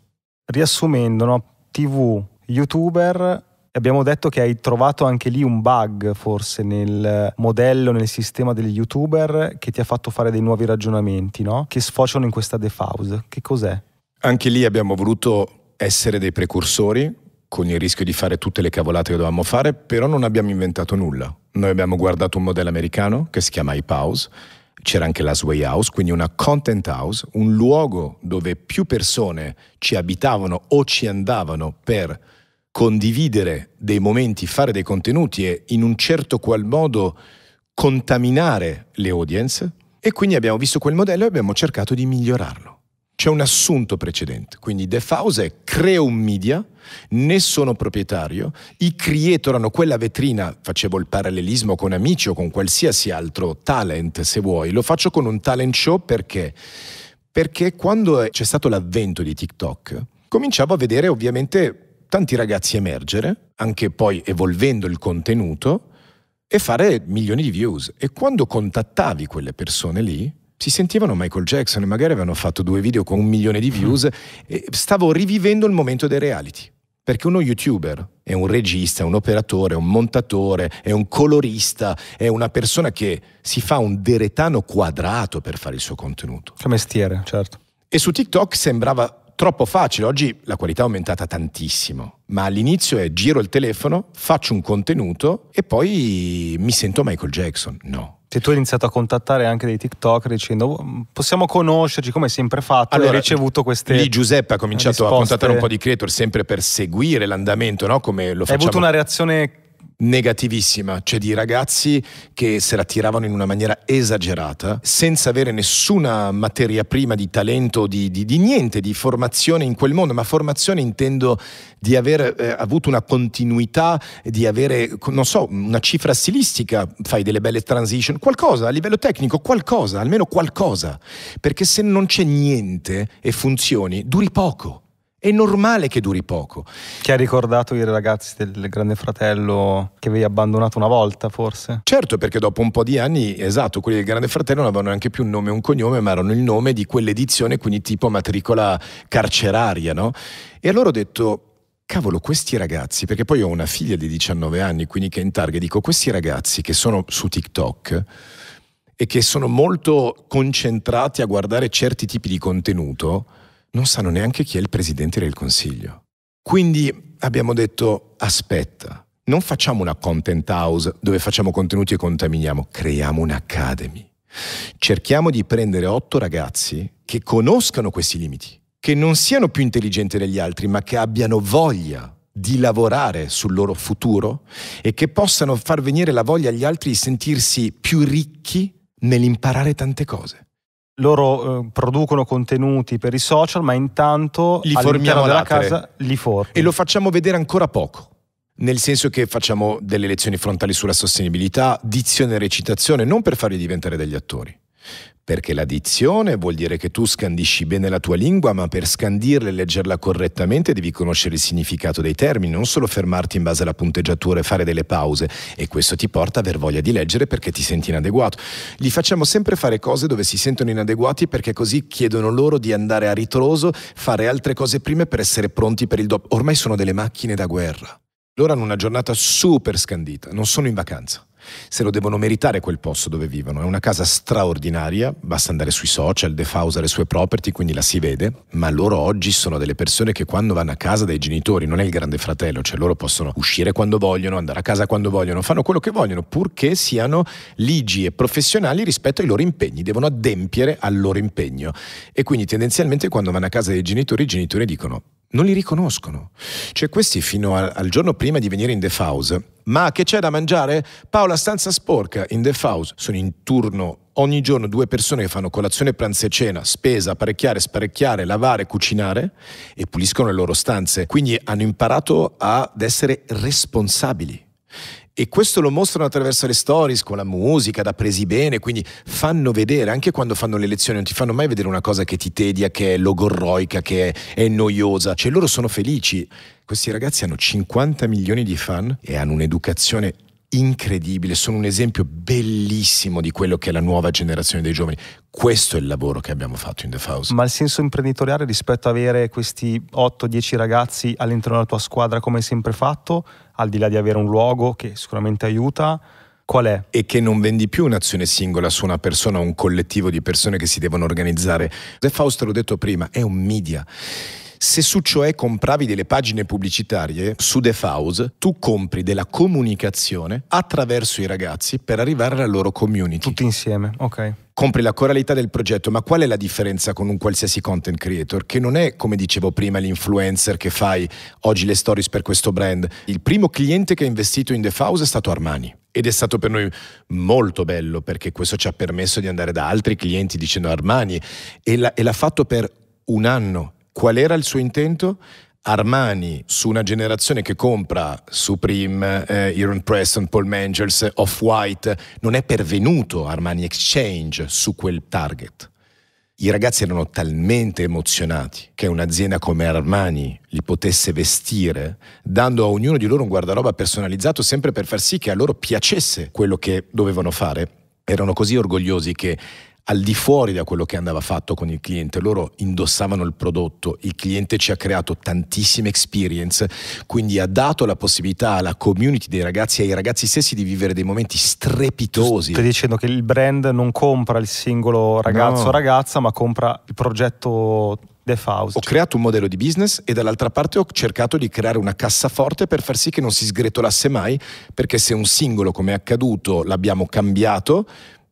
Riassumendo, no? tivù, youtuber, abbiamo detto che hai trovato anche lì un bug forse nel modello, nel sistema degli youtuber, che ti ha fatto fare dei nuovi ragionamenti, no? Che sfociano in questa Defhouse. Che cos'è? Anche lì abbiamo voluto essere dei precursori, con il rischio di fare tutte le cavolate che dovevamo fare, però non abbiamo inventato nulla. Noi abbiamo guardato un modello americano che si chiama Hype House, c'era anche la Sway House, quindi una content house, un luogo dove più persone ci abitavano o ci andavano per condividere dei momenti, fare dei contenuti e in un certo qual modo contaminare le audience, e quindi abbiamo visto quel modello e abbiamo cercato di migliorarlo. C'è un assunto precedente, quindi Defhouse è: creo un media, ne sono proprietario, i creator hanno quella vetrina, facevo il parallelismo con Amici o con qualsiasi altro talent se vuoi, lo faccio con un talent show perché? Perché quando c'è stato l'avvento di TikTok cominciavo a vedere ovviamente tanti ragazzi emergere, anche poi evolvendo il contenuto, e fare milioni di views, e quando contattavi quelle persone lì si sentivano Michael Jackson e magari avevano fatto due video con un milione di views. E stavo rivivendo il momento dei reality, perché uno youtuber è un regista, è un operatore, è un montatore, è un colorista, è una persona che si fa un deretano quadrato per fare il suo contenuto. Che mestiere, certo. E su TikTok sembrava troppo facile. Oggi la qualità è aumentata tantissimo, ma all'inizio è: giro il telefono, faccio un contenuto e poi mi sento Michael Jackson. No. Se tu hai iniziato a contattare anche dei TikToker dicendo: possiamo conoscerci, come hai sempre fatto, allora, hai ricevuto queste lì Giuseppe ha cominciato risposte. A contattare un po' di creator sempre per seguire l'andamento, no? Come lo facciamo. Hai avuto una reazione negativissima, cioè di ragazzi che se la tiravano in una maniera esagerata, senza avere nessuna materia prima di talento, di, di, di niente, di formazione in quel mondo. Ma formazione intendo di aver eh, avuto una continuità, di avere, non so, una cifra stilistica, fai delle belle transition, qualcosa a livello tecnico, qualcosa, almeno qualcosa, perché se non c'è niente e funzioni, duri poco. È normale che duri poco. Ti ha ricordato i ragazzi del Grande Fratello che avevi abbandonato una volta, forse? Certo, perché dopo un po' di anni, esatto, quelli del Grande Fratello non avevano neanche più un nome e un cognome, ma erano il nome di quell'edizione, quindi tipo matricola carceraria, no? E allora ho detto: cavolo, questi ragazzi, perché poi ho una figlia di diciannove anni, quindi che è in target, dico: questi ragazzi che sono su TikTok e che sono molto concentrati a guardare certi tipi di contenuto non sanno neanche chi è il presidente del consiglio. Quindi abbiamo detto: aspetta, non facciamo una content house dove facciamo contenuti e contaminiamo, creiamo un'academy. Cerchiamo di prendere otto ragazzi che conoscano questi limiti, che non siano più intelligenti degli altri, ma che abbiano voglia di lavorare sul loro futuro e che possano far venire la voglia agli altri di sentirsi più ricchi nell'imparare tante cose. Loro eh, producono contenuti per i social, ma intanto li formiamo dalla casa, li formiamo. E lo facciamo vedere ancora poco. Nel senso che facciamo delle lezioni frontali sulla sostenibilità, dizione e recitazione, non per farli diventare degli attori. Perché la dizione vuol dire che tu scandisci bene la tua lingua, ma per scandirla e leggerla correttamente devi conoscere il significato dei termini, non solo fermarti in base alla punteggiatura e fare delle pause, e questo ti porta a aver voglia di leggere perché ti senti inadeguato. Gli facciamo sempre fare cose dove si sentono inadeguati, perché così chiedono loro di andare a ritroso, fare altre cose prime per essere pronti per il dopo. Ormai sono delle macchine da guerra. Loro hanno una giornata super scandita, non sono in vacanza. Se lo devono meritare quel posto dove vivono. È una casa straordinaria, basta andare sui social, Defhouse ha le sue property, quindi la si vede, ma loro oggi sono delle persone che quando vanno a casa dai genitori, non è il Grande Fratello, cioè loro possono uscire quando vogliono, andare a casa quando vogliono, fanno quello che vogliono, purché siano ligi e professionali rispetto ai loro impegni, devono adempiere al loro impegno. E quindi tendenzialmente quando vanno a casa dei genitori, i genitori dicono: non li riconoscono. Cioè questi fino a, al giorno prima di venire in Defhouse, ma che c'è da mangiare? Paola stanza sporca in Defhouse. Sono in turno ogni giorno due persone che fanno colazione, pranzo e cena, spesa, apparecchiare, sparecchiare, lavare, cucinare e puliscono le loro stanze. Quindi hanno imparato ad essere responsabili. E questo lo mostrano attraverso le stories, con la musica, da presi bene, quindi fanno vedere, anche quando fanno le lezioni non ti fanno mai vedere una cosa che ti tedia, che è logorroica, che è, è noiosa, cioè loro sono felici. Questi ragazzi hanno cinquanta milioni di fan e hanno un'educazione incredibile, sono un esempio bellissimo di quello che è la nuova generazione dei giovani. Questo è il lavoro che abbiamo fatto in Defhouse. Ma il senso imprenditoriale rispetto a avere questi otto dieci ragazzi all'interno della tua squadra come hai sempre fatto, al di là di avere un luogo che sicuramente aiuta, qual è? E che non vendi più un'azione singola su una persona o un collettivo di persone che si devono organizzare. Defhouse, te l'ho detto prima, è un media. Se su cioè compravi delle pagine pubblicitarie, su Defhouse tu compri della comunicazione attraverso i ragazzi per arrivare alla loro community. Tutti insieme, ok. Compri la coralità del progetto, ma qual è la differenza con un qualsiasi content creator? Che non è, come dicevo prima, l'influencer che fai oggi le stories per questo brand. Il primo cliente che ha investito in Defhouse è stato Armani. Ed è stato per noi molto bello, perché questo ci ha permesso di andare da altri clienti dicendo Armani. E l'ha fatto per un anno. Qual era il suo intento? Armani, su una generazione che compra Supreme, eh, Iron Preston, Paul Mangels, Off-White, non è pervenuto Armani Exchange su quel target. I ragazzi erano talmente emozionati che un'azienda come Armani li potesse vestire, dando a ognuno di loro un guardaroba personalizzato, sempre per far sì che a loro piacesse quello che dovevano fare. Erano così orgogliosi che, al di fuori da quello che andava fatto con il cliente, loro indossavano il prodotto. Il cliente ci ha creato tantissime experience, quindi ha dato la possibilità alla community dei ragazzi e ai ragazzi stessi di vivere dei momenti strepitosi. Stai dicendo che il brand non compra il singolo ragazzo o no. ragazza, ma compra il progetto Defhouse. Ho cioè. creato un modello di business e dall'altra parte ho cercato di creare una cassaforte per far sì che non si sgretolasse mai, perché se un singolo, come è accaduto, l'abbiamo cambiato,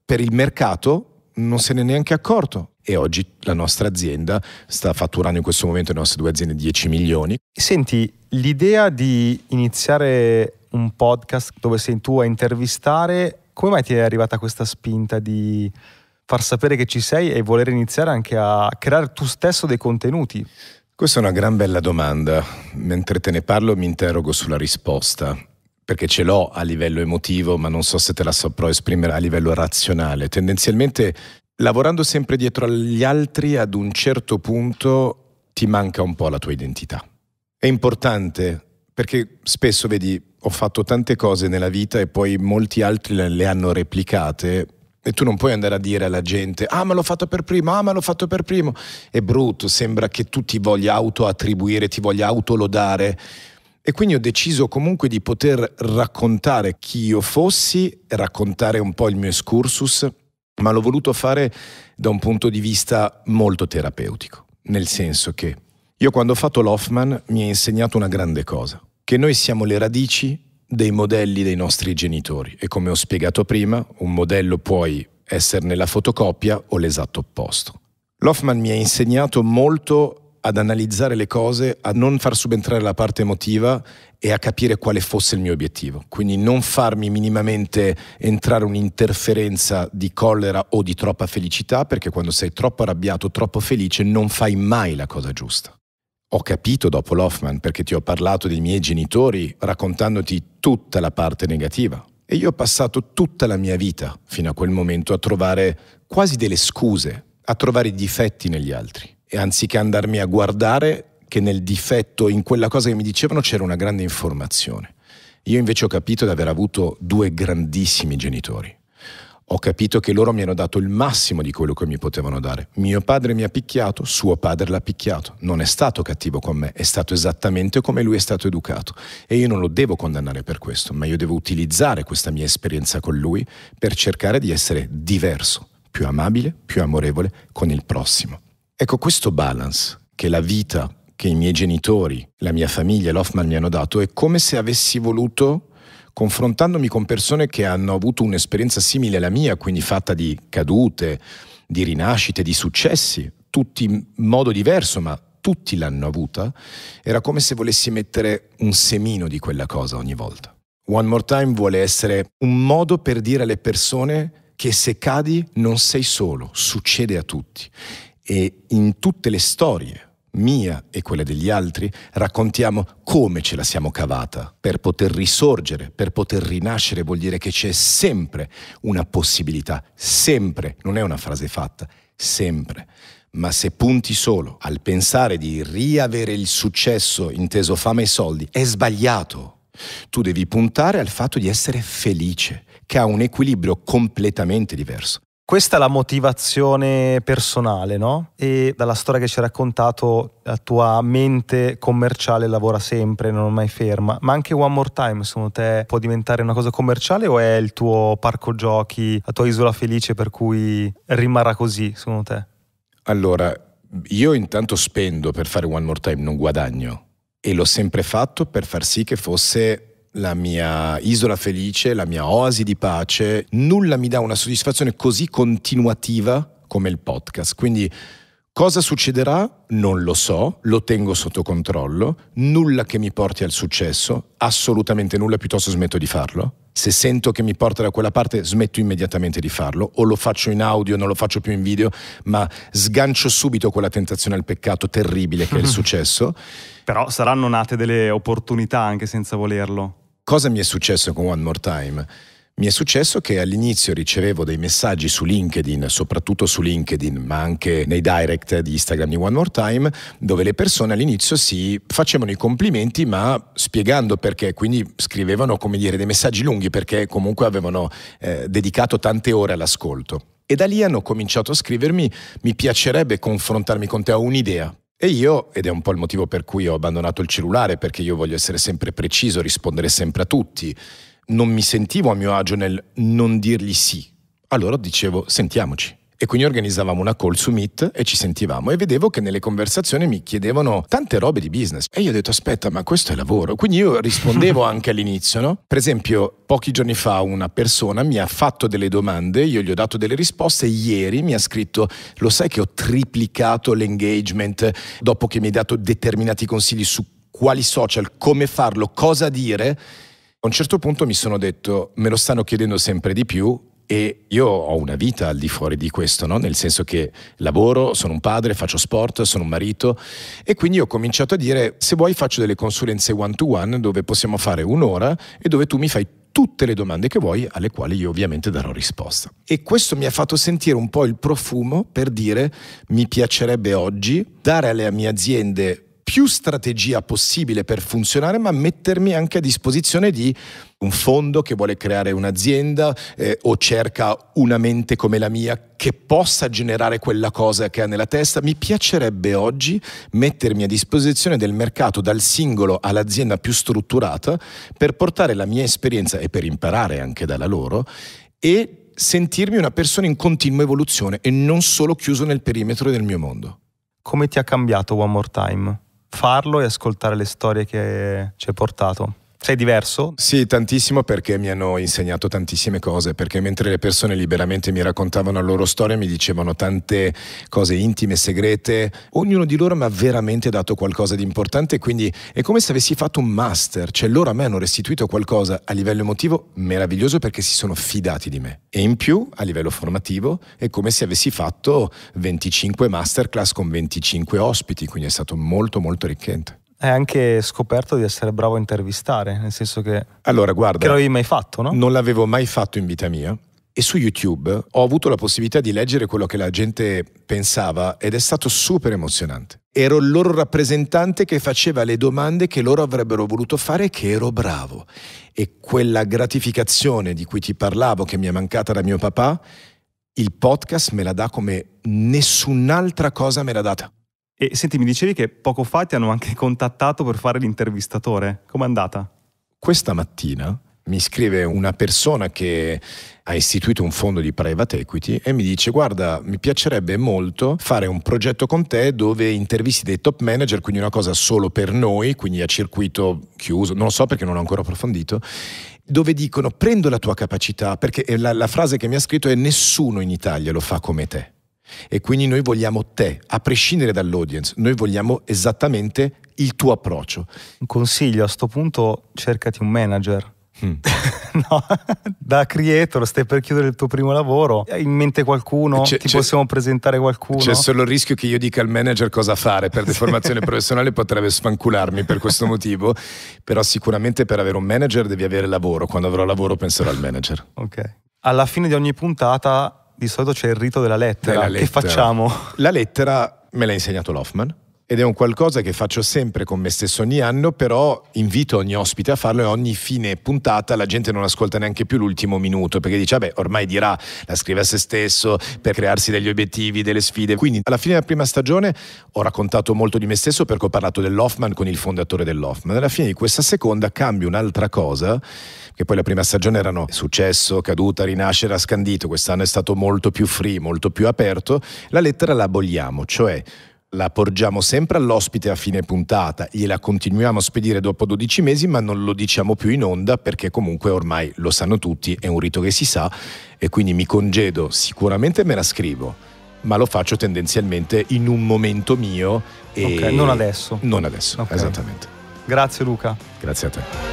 per il mercato non se ne è neanche accorto. E oggi la nostra azienda sta fatturando, in questo momento le nostre due aziende, dieci milioni. Senti, l'idea di iniziare un podcast dove sei tu a intervistare, come mai ti è arrivata questa spinta di far sapere che ci sei e voler iniziare anche a creare tu stesso dei contenuti? Questa è una gran bella domanda. Mentre te ne parlo mi interrogo sulla risposta, perché ce l'ho a livello emotivo, ma non so se te la saprò esprimere a livello razionale. Tendenzialmente, lavorando sempre dietro agli altri, ad un certo punto ti manca un po' la tua identità. È importante, perché spesso, vedi, ho fatto tante cose nella vita e poi molti altri le hanno replicate e tu non puoi andare a dire alla gente «Ah, ma l'ho fatto per primo, ah, ma l'ho fatto per primo». È brutto, sembra che tu ti voglia autoattribuire, ti voglia autolodare. E quindi ho deciso comunque di poter raccontare chi io fossi, raccontare un po' il mio excursus, ma l'ho voluto fare da un punto di vista molto terapeutico. Nel senso che io, quando ho fatto l'Hoffman, mi ha insegnato una grande cosa, che noi siamo le radici dei modelli dei nostri genitori e, come ho spiegato prima, un modello puoi esserne la fotocopia o l'esatto opposto. L'Hoffman mi ha insegnato molto ad analizzare le cose, a non far subentrare la parte emotiva e a capire quale fosse il mio obiettivo. Quindi non farmi minimamente entrare un'interferenza di collera o di troppa felicità, perché quando sei troppo arrabbiato, troppo felice, non fai mai la cosa giusta. Ho capito dopo l'Hoffman, perché ti ho parlato dei miei genitori raccontandoti tutta la parte negativa. E io ho passato tutta la mia vita, fino a quel momento, a trovare quasi delle scuse, a trovare i difetti negli altri. E anziché andarmi a guardare che nel difetto, in quella cosa che mi dicevano, c'era una grande informazione. Io invece ho capito di aver avuto due grandissimi genitori. Ho capito che loro mi hanno dato il massimo di quello che mi potevano dare. Mio padre mi ha picchiato, suo padre l'ha picchiato. Non è stato cattivo con me, è stato esattamente come lui è stato educato. E io non lo devo condannare per questo, ma io devo utilizzare questa mia esperienza con lui per cercare di essere diverso, più amabile, più amorevole con il prossimo. Ecco, questo balance che la vita, che i miei genitori, la mia famiglia e l'Hoffman mi hanno dato, è come se avessi voluto, confrontandomi con persone che hanno avuto un'esperienza simile alla mia, quindi fatta di cadute, di rinascite, di successi, tutti in modo diverso, ma tutti l'hanno avuta, era come se volessi mettere un semino di quella cosa ogni volta. One More Time vuole essere un modo per dire alle persone che se cadi non sei solo, succede a tutti. E in tutte le storie, mia e quella degli altri, raccontiamo come ce la siamo cavata per poter risorgere, per poter rinascere. Vuol dire che c'è sempre una possibilità, sempre, non è una frase fatta, sempre. Ma se punti solo al pensare di riavere il successo, inteso fama e soldi, è sbagliato. Tu devi puntare al fatto di essere felice, che ha un equilibrio completamente diverso. Questa è la motivazione personale, no? E dalla storia che ci hai raccontato, la tua mente commerciale lavora sempre, non è mai ferma. Ma anche One More Time, secondo te, può diventare una cosa commerciale o è il tuo parco giochi, la tua isola felice per cui rimarrà così, secondo te? Allora, io intanto spendo per fare One More Time, non guadagno. E l'ho sempre fatto per far sì che fosse la mia isola felice, la mia oasi di pace. Nulla mi dà una soddisfazione così continuativa come il podcast. Quindi cosa succederà? Non lo so, lo tengo sotto controllo. Nulla che mi porti al successo, assolutamente nulla, piuttosto smetto di farlo. Se sento che mi porta da quella parte, smetto immediatamente di farlo, o lo faccio in audio, non lo faccio più in video, ma sgancio subito quella tentazione al peccato terribile che è il successo. Però saranno nate delle opportunità anche senza volerlo. Cosa mi è successo con One More Time? Mi è successo che all'inizio ricevevo dei messaggi su LinkedIn, soprattutto su LinkedIn, ma anche nei direct di Instagram di One More Time, dove le persone all'inizio si facevano i complimenti, ma spiegando perché, quindi scrivevano, come dire, dei messaggi lunghi, perché comunque avevano eh, dedicato tante ore all'ascolto. E da lì hanno cominciato a scrivermi: mi piacerebbe confrontarmi con te, ho un'idea. E io, ed è un po' il motivo per cui ho abbandonato il cellulare, perché io voglio essere sempre preciso, rispondere sempre a tutti. Non mi sentivo a mio agio nel non dirgli sì. Allora dicevo: sentiamoci. E quindi organizzavamo una call su Meet e ci sentivamo, e vedevo che nelle conversazioni mi chiedevano tante robe di business. E io ho detto: aspetta, ma questo è lavoro. Quindi io rispondevo anche all'inizio, no? Per esempio, pochi giorni fa una persona mi ha fatto delle domande, io gli ho dato delle risposte, e ieri mi ha scritto: lo sai che ho triplicato l'engagement dopo che mi hai dato determinati consigli su quali social, come farlo, cosa dire? A un certo punto mi sono detto: me lo stanno chiedendo sempre di più e io ho una vita al di fuori di questo, no? Nel senso che lavoro, sono un padre, faccio sport, sono un marito, e quindi ho cominciato a dire: se vuoi faccio delle consulenze one to one dove possiamo fare un'ora e dove tu mi fai tutte le domande che vuoi, alle quali io ovviamente darò risposta. E questo mi ha fatto sentire un po' il profumo per dire: mi piacerebbe oggi dare alle mie aziende più strategia possibile per funzionare, ma mettermi anche a disposizione di un fondo che vuole creare un'azienda eh, o cerca una mente come la mia che possa generare quella cosa che ha nella testa. Mi piacerebbe oggi mettermi a disposizione del mercato, dal singolo all'azienda più strutturata, per portare la mia esperienza e per imparare anche dalla loro, e sentirmi una persona in continua evoluzione e non solo chiuso nel perimetro del mio mondo. Come ti ha cambiato One More Time? Farlo e ascoltare le storie che ci hai portato. Sei diverso? Sì, tantissimo, perché mi hanno insegnato tantissime cose, perché mentre le persone liberamente mi raccontavano la loro storia, mi dicevano tante cose intime, segrete, ognuno di loro mi ha veramente dato qualcosa di importante, quindi è come se avessi fatto un master, cioè loro a me hanno restituito qualcosa a livello emotivo meraviglioso, perché si sono fidati di me, e in più a livello formativo è come se avessi fatto venticinque masterclass con venticinque ospiti, quindi è stato molto molto arricchente. Hai anche scoperto di essere bravo a intervistare, nel senso che... Allora, guarda... Che non l'avevi mai fatto, no? Non l'avevo mai fatto in vita mia, e su YouTube ho avuto la possibilità di leggere quello che la gente pensava, ed è stato super emozionante. Ero il loro rappresentante che faceva le domande che loro avrebbero voluto fare e che ero bravo. E quella gratificazione di cui ti parlavo, che mi è mancata da mio papà, il podcast me la dà come nessun'altra cosa me l'ha data. E senti, mi dicevi che poco fa ti hanno anche contattato per fare l'intervistatore. Com'è andata? Questa mattina mi scrive una persona che ha istituito un fondo di private equity e mi dice: guarda, mi piacerebbe molto fare un progetto con te dove intervisti dei top manager, quindi una cosa solo per noi, quindi a circuito chiuso, non lo so perché non l'ho ancora approfondito, dove dicono: prendo la tua capacità, perché la, la frase che mi ha scritto è: nessuno in Italia lo fa come te. E quindi noi vogliamo te, a prescindere dall'audience, noi vogliamo esattamente il tuo approccio. Un consiglio a sto punto: cercati un manager. Mm. No, da creator stai per chiudere il tuo primo lavoro, hai in mente qualcuno? Ti possiamo presentare qualcuno? C'è solo il rischio che io dica al manager cosa fare, per deformazione professionale potrebbe sfancularmi per questo motivo, però sicuramente per avere un manager devi avere lavoro, quando avrò lavoro penserò al manager. Ok. Alla fine di ogni puntata di solito c'è il rito della lettera. Della lettera. Che facciamo? La lettera me l'ha insegnato l'Hoffman. Ed è un qualcosa che faccio sempre con me stesso ogni anno, però invito ogni ospite a farlo e ogni fine puntata la gente non ascolta neanche più l'ultimo minuto, perché dice, vabbè, ormai dirà, la scrive a se stesso per crearsi degli obiettivi, delle sfide. Quindi alla fine della prima stagione ho raccontato molto di me stesso perché ho parlato dell'Hoffman con il fondatore dell'Hoffman. Alla fine di questa seconda cambio un'altra cosa, che poi la prima stagione erano successo, caduta, rinascere, a scandito. Quest'anno è stato molto più free, molto più aperto. La lettera la aboliamo, cioè la porgiamo sempre all'ospite a fine puntata, gliela continuiamo a spedire dopo dodici mesi, ma non lo diciamo più in onda perché comunque ormai lo sanno tutti, è un rito che si sa, e quindi mi congedo, sicuramente me la scrivo, ma lo faccio tendenzialmente in un momento mio e okay, non adesso. Non adesso, okay. Esattamente. Grazie Luca. Grazie a te.